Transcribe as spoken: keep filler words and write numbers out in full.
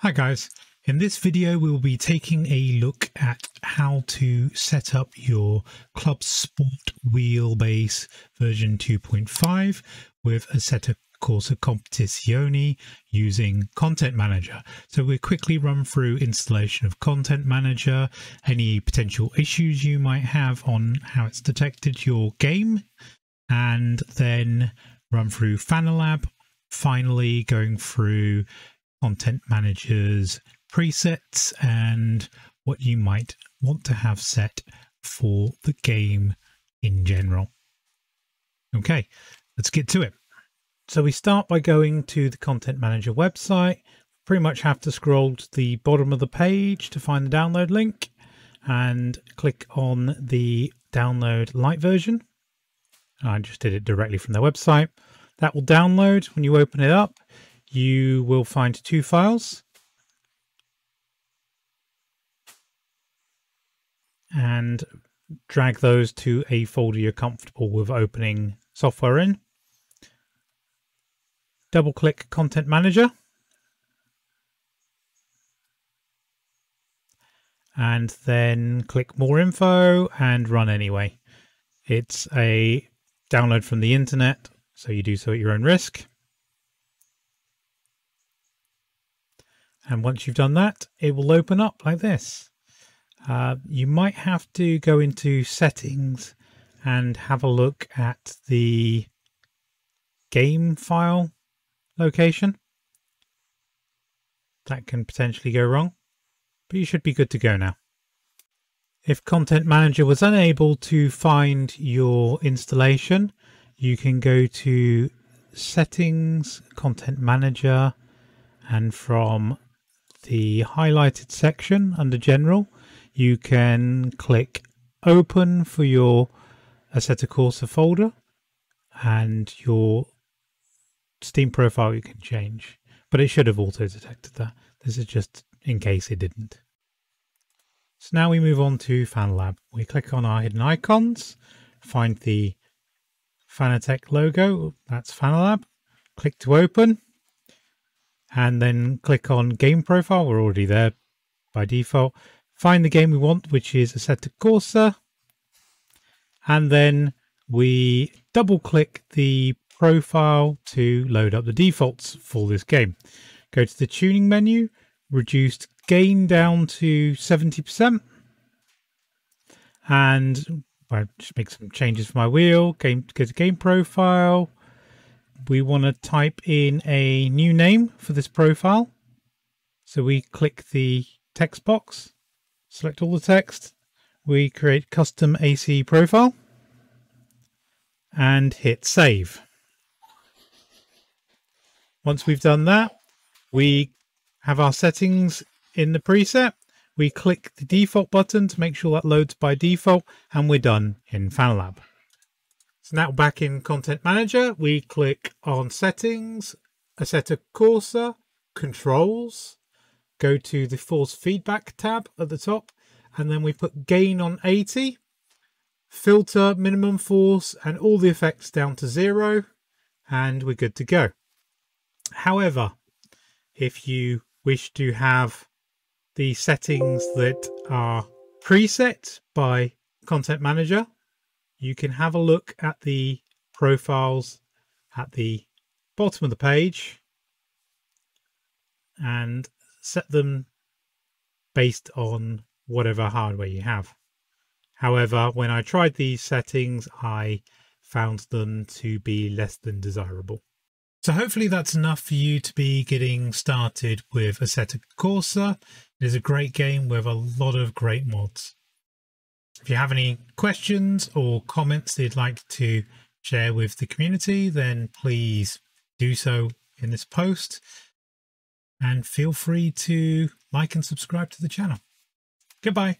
Hi guys, in this video we will be taking a look at how to set up your Club Sport wheelbase version two point five with Assetto Corsa Competizione using Content Manager. So we'll quickly run through installation of Content Manager, any potential issues you might have on how it's detected your game, and then run through FanLab, finally going through Content Manager's presets and what you might want to have set for the game in general. Okay, let's get to it. So we start by going to the Content Manager website. Pretty much have to scroll to the bottom of the page to find the download link and click on the download light version. I just did it directly from their website. That will download. When you open it up, you will find two files, and drag those to a folder you're comfortable with opening software in. Double click Content Manager, and then click More Info and Run Anyway. It's a download from the internet, so you do so at your own risk. And once you've done that, it will open up like this. Uh, you might have to go into settings and have a look at the game file location. That can potentially go wrong, but you should be good to go now. If Content Manager was unable to find your installation, you can go to Settings, Content Manager, and from the highlighted section under General, you can click Open for your Assetto Corsa folder and your Steam profile you can change. But it should have auto-detected that. This is just in case it didn't. So now we move on to FanLab. We click on our hidden icons, find the Fanatec logo, that's FanLab, click to open, and then click on Game Profile. We're already there by default. Find the game we want, which is Assetto Corsa, and then we double click the profile to load up the defaults for this game. Go to the tuning menu, reduced gain down to seventy percent, and I just make some changes for my wheel. Game, go to Game Profile. We want to type in a new name for this profile. So we click the text box, select all the text. We create custom A C profile and hit save. Once we've done that, we have our settings in the preset. We click the default button to make sure that loads by default, and we're done in FanLab. So now back in Content Manager, we click on Settings, Assetto Corsa, Controls, go to the Force Feedback tab at the top, and then we put Gain on eighty, Filter Minimum Force, and all the effects down to zero, and we're good to go. However, if you wish to have the settings that are preset by Content Manager, you can have a look at the profiles at the bottom of the page and set them based on whatever hardware you have. However, when I tried these settings, I found them to be less than desirable. So hopefully that's enough for you to be getting started with Assetto Corsa. It is a great game with a lot of great mods. If you have any questions or comments that you'd like to share with the community, then please do so in this post, and feel free to like and subscribe to the channel. Goodbye.